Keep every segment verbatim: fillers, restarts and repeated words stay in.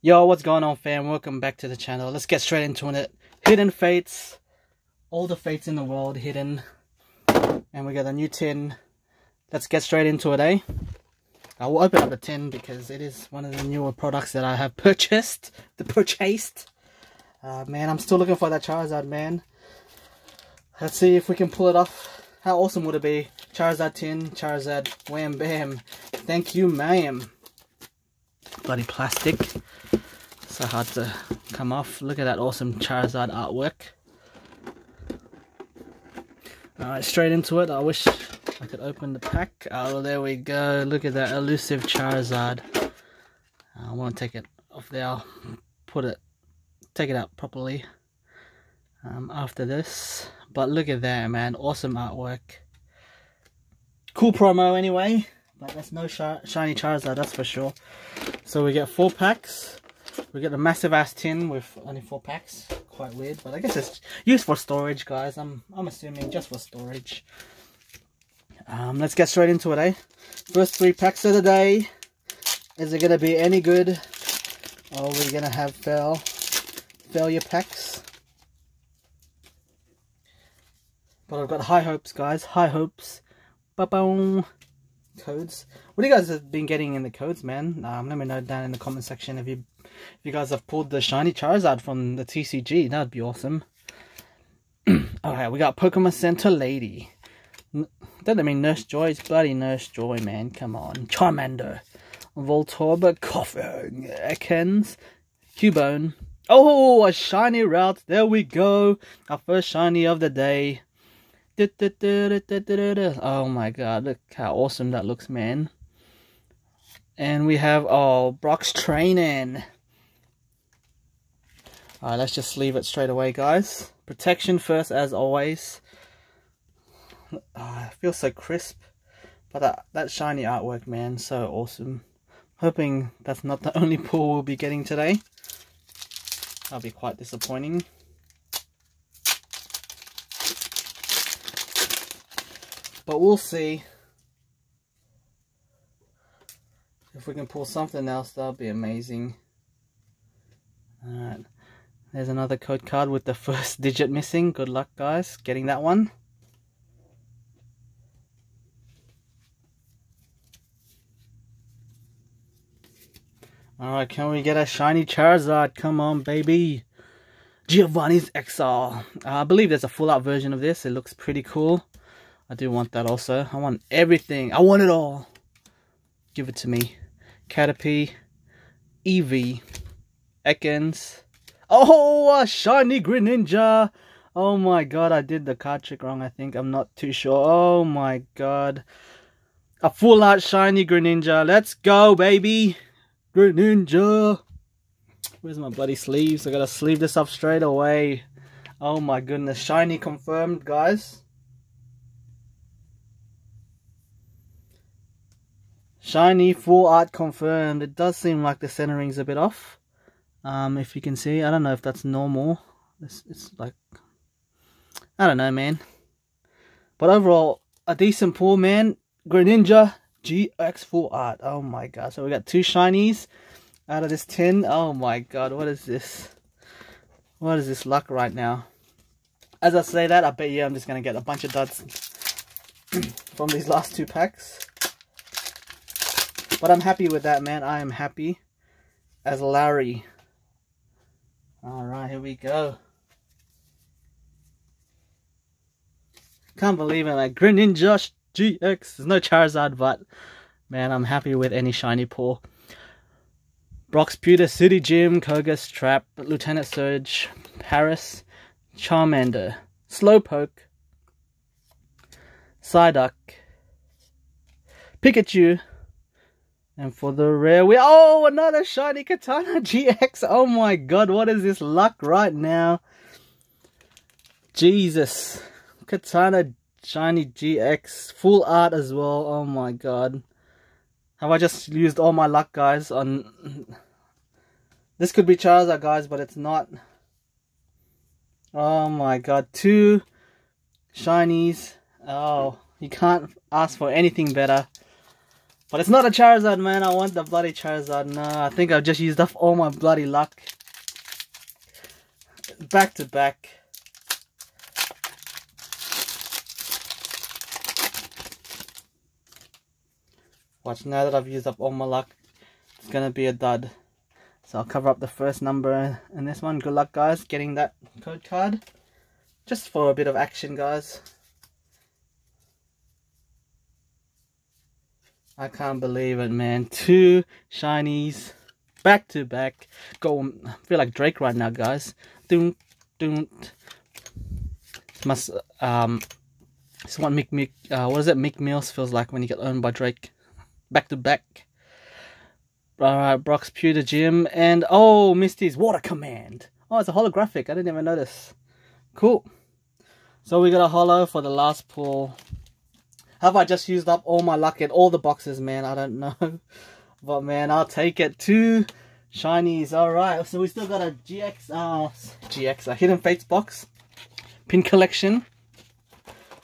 Yo, what's going on, fam? Welcome back to the channel. Let's get straight into it. Hidden Fates. All the fates in the world hidden. And we got a new tin. Let's get straight into it, eh? I will open up the tin because it is one of the newer products that I have purchased. The purchased. Uh, man, I'm still looking for that Charizard, man. Let's see if we can pull it off. How awesome would it be? Charizard tin, Charizard, wham bam. Thank you, ma'am. Bloody plastic. So hard to come off. Look at that awesome Charizard artwork. Alright, straight into it. I wish I could open the pack. Oh, there we go. Look at that elusive Charizard. I won't take it off there. I'll put it, take it out properly um, after this. But look at that, man. Awesome artwork. Cool promo anyway. But that's no sh shiny Charizard, that's for sure. So we get four packs. We get a massive ass tin with only four packs. Quite weird, but I guess it's used for storage, guys. I'm I'm assuming just for storage. Um, let's get straight into it, eh? First three packs of the day. Is it gonna be any good? Or we're gonna have fail failure packs? But I've got high hopes, guys. High hopes. Ba-boom. Codes. What do you guys have been getting in the codes, man? Um, let me know down in the comment section if you if you guys have pulled the shiny Charizard from the T C G. That'd be awesome. Alright, we got Pokemon Center Lady. N doesn't mean Nurse Joy. It's bloody Nurse Joy, man. Come on. Charmander. Voltorb. Clefairy. Ekans. Cubone. Oh, a shiny route. There we go. Our first shiny of the day. Oh my god, look how awesome that looks, man. And we have, oh, Brock's Training. Alright, let's just leave it straight away, guys. Protection first, as always. Oh, I feel so crisp. But that, that shiny artwork, man, so awesome. Hoping that's not the only pull we'll be getting today. That'll be quite disappointing. But we'll see. If we can pull something else, that'll be amazing. Alright. There's another code card with the first digit missing. Good luck, guys, getting that one. Alright, can we get a shiny Charizard? Come on, baby. Giovanni's Exile. Uh, I believe there's a full-out version of this. It looks pretty cool. I do want that also. I want everything. I want it all. Give it to me. Caterpie. Eevee. Ekans. Oh, a shiny Greninja. Oh my god, I did the card trick wrong, I think. I'm not too sure. Oh my god. A full out shiny Greninja. Let's go, baby. Greninja. Where's my bloody sleeves? I gotta sleeve this up straight away. Oh my goodness. Shiny confirmed, guys. Shiny full art confirmed. It does seem like the centering's a bit off. Um, if you can see, I don't know if that's normal. It's, it's like, I don't know, man. But overall, a decent pull, man. Greninja G X full art. Oh my god! So we got two shinies out of this tin. Oh my god! What is this? What is this luck right now? As I say that, I bet you I'm just gonna get a bunch of duds from these last two packs. But I'm happy with that, man. I am happy as Larry. Alright, here we go. Can't believe it, like Greninja G X. There's no Charizard, but man, I'm happy with any shiny pull. Brock's Pewter City Gym, Koga's Trap, Lieutenant Surge, Paris, Charmander, Slowpoke, Psyduck, Pikachu. And for the rare, we oh, another shiny Katana G X. Oh my god, what is this luck right now? Jesus. Katana shiny G X. Full art as well. Oh my god. Have I just used all my luck, guys? On this could be Charizard, guys, but it's not. Oh my god. Two shinies. Oh, you can't ask for anything better. But it's not a Charizard, man. I want the bloody Charizard. Nah, I think I've just used up all my bloody luck. Back to back. Watch, now that I've used up all my luck, it's gonna be a dud. So I'll cover up the first number in this one. Good luck, guys, getting that code card. Just for a bit of action, guys. I can't believe it, man. Two shinies back to back. Go, I feel like Drake right now, guys. Don't, don't. Must, um, it's what Mick, Mick, uh, what is it? Mick Mills feels like when you get owned by Drake. Back to back. Alright, Brock's Pewter Gym. And oh, Misty's Water Command. Oh, it's a holographic. I didn't even notice. Cool. So we got a holo for the last pull. Have I just used up all my luck in all the boxes, man? I don't know. But, man, I'll take it. Two shinies. All right. So, we still got a G X, uh, G X, a Hidden Fates box. Pin collection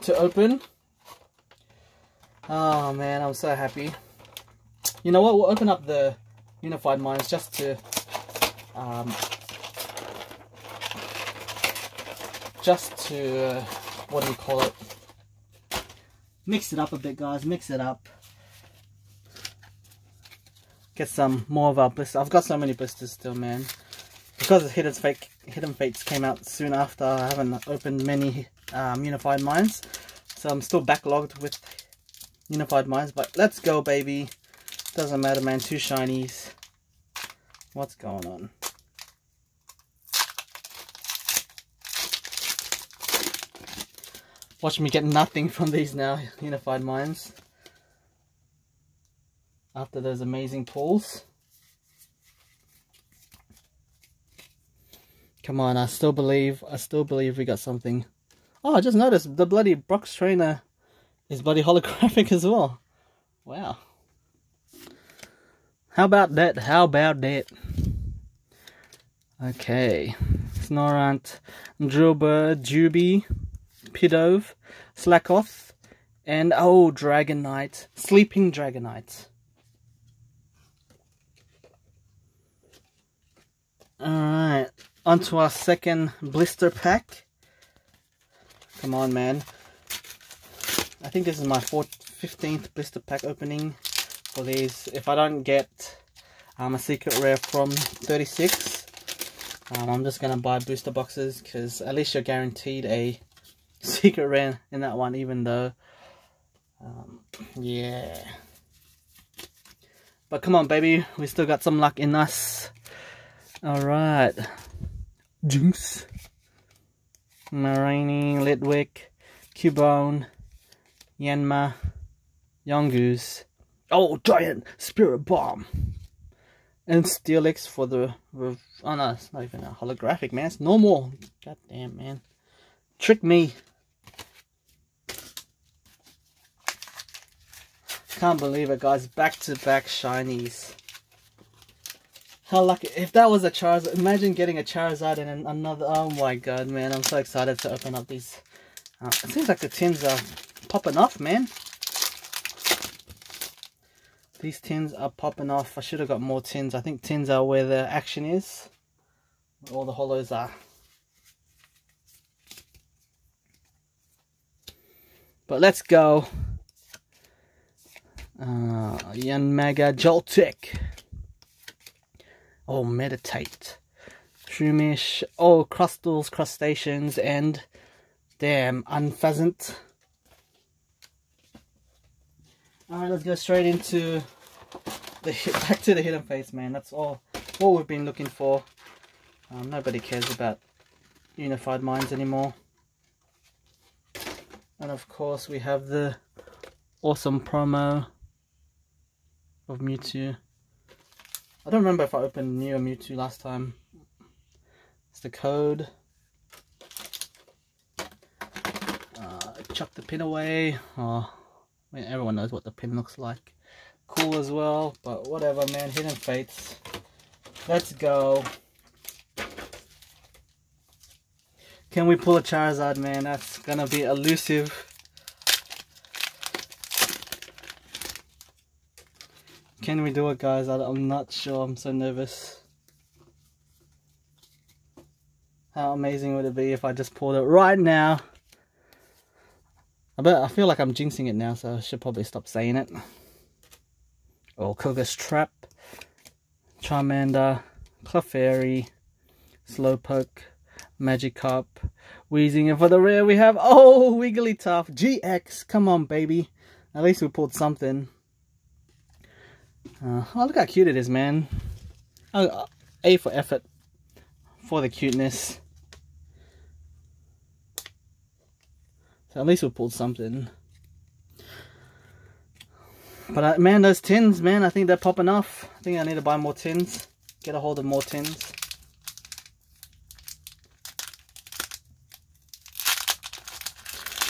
to open. Oh, man, I'm so happy. You know what? We'll open up the Unified Minds just to... Um, just to... Uh, what do you call it? Mix it up a bit, guys. Mix it up. Get some more of our blisters. I've got so many blisters still, man. Because Hidden Fates, Hidden Fates came out soon after, I haven't opened many um, Unified Minds. So I'm still backlogged with Unified Minds. But let's go, baby. Doesn't matter, man. Two shinies. What's going on? Watch me get nothing from these now, Unified Minds. After those amazing pulls. Come on, I still believe, I still believe we got something. Oh, I just noticed the bloody Brock's Trainer is bloody holographic as well. Wow. How about that? How about that? Okay. Snorunt, Drillbur, Juby, Pidove, Slakoth, and oh, Dragonite, Sleeping Dragonite. Alright, onto our second blister pack. Come on, man. I think this is my fourth, fifteenth blister pack opening for these. If I don't get um, a secret rare from thirty-six, um, I'm just going to buy booster boxes, because at least you're guaranteed a secret rare in that one, even though, um, yeah. But come on, baby, we still got some luck in us. All right, Jinx, Marini, Litwick, Cubone, Yanma, Yongoose. Oh, giant spirit bomb, and Steelix for the. Oh no, it's not even a holographic, man. It's normal. Goddamn, man, trick me. Can't believe it, guys. Back to back shinies. How lucky. If that was a Charizard, imagine getting a Charizard and another. Oh my god, man. I'm so excited to open up these. Uh, it seems like the tins are popping off, man. These tins are popping off. I should have got more tins. I think tins are where the action is. Where all the holos are. But let's go. Uh, Yanmaga, Joltik. Oh, Meditate. Shroomish. Oh, Crustals, Crustaceans, and damn, Unpheasant. Alright, let's go straight into the back to the Hidden Fates, man. That's all what we've been looking for. Um, nobody cares about Unified Minds anymore. And of course we have the awesome promo of Mewtwo. I don't remember if I opened Mew or Mewtwo last time. It's the code. Uh, chuck the pin away. Oh, I mean, everyone knows what the pin looks like. Cool as well, but whatever, man. Hidden Fates. Let's go. Can we pull a Charizard, man? That's gonna be elusive. Can we do it, guys? I, I'm not sure. I'm so nervous. How amazing would it be if I just poured it right now? I bet I feel like I'm jinxing it now, so I should probably stop saying it. Oh, Koga's Trap, Charmander, Clefairy, Slowpoke, Magikarp, Weezing, and for the rare we have, oh, Wigglytuff, G X, come on baby, at least we pulled something. Uh, oh, look how cute it is, man. Oh, A for effort, for the cuteness. So at least we pulled something. But uh, man, those tins, man, I think they're popping off. I think I need to buy more tins, get a hold of more tins.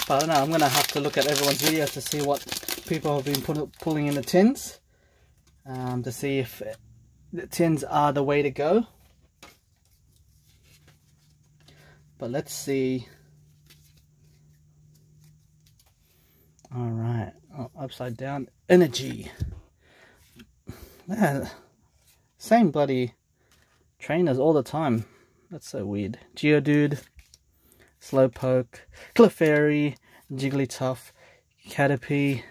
I don't know, I'm gonna have to look at everyone's videos to see what people have been put, pulling in the tins, um, to see if it, the tins are the way to go. But let's see. All right, oh, upside down energy. Yeah, same bloody trainers all the time. That's so weird. Geodude, Slowpoke, Clefairy, Jigglytuff, Caterpie.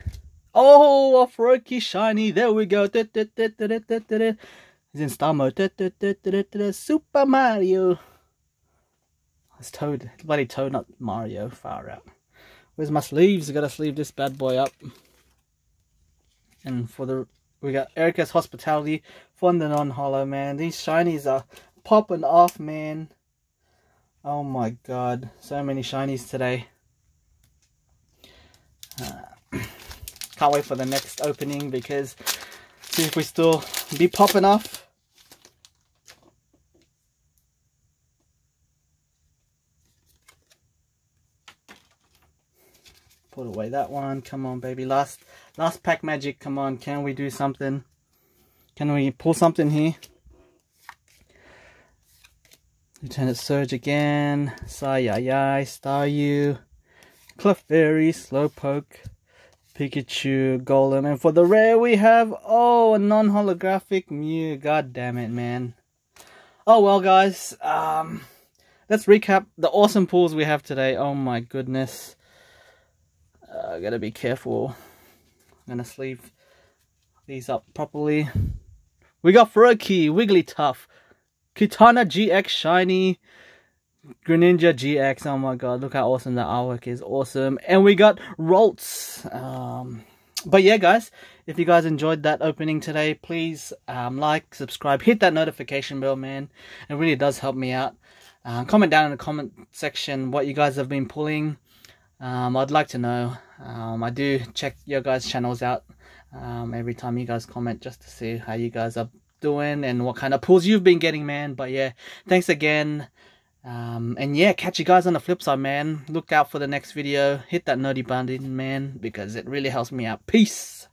Oh, Off-Roadki shiny. There we go. He's in star mode. Super Mario. It's Toad. It's bloody Toad, not Mario. Far out. Where's my sleeves? I gotta sleeve this bad boy up. And for the, we got Erica's Hospitality, Fondant on Hollow, man. These shinies are popping off, man. Oh my god, so many shinies today. Uh, can't wait for the next opening, because see if we still be popping off. Put away that one, come on baby, last last pack magic, come on, can we do something? Can we pull something here? Lieutenant Surge again, Psy-Yi-Yi, Staryu, Clefairy, Slowpoke, Pikachu, Golem, and for the rare we have, oh, a non-holographic Mew, god damn it, man. Oh well, guys, um, let's recap the awesome pulls we have today. Oh my goodness, uh, gotta be careful, I'm gonna sleeve these up properly. We got Froakie, Wigglytuff, Katana G X shiny, Greninja G X, oh my god, look how awesome that artwork is, awesome. And we got Ralts. Um, but yeah guys, if you guys enjoyed that opening today, please um, like, subscribe, hit that notification bell, man. It really does help me out. Uh, comment down in the comment section what you guys have been pulling. Um, I'd like to know. Um, I do check your guys' channels out um, every time you guys comment, just to see how you guys are doing and what kind of pulls you've been getting, man. But yeah, thanks again, um and yeah, catch you guys on the flip side, man. Look out for the next video, hit that noti button, man, because it really helps me out. Peace.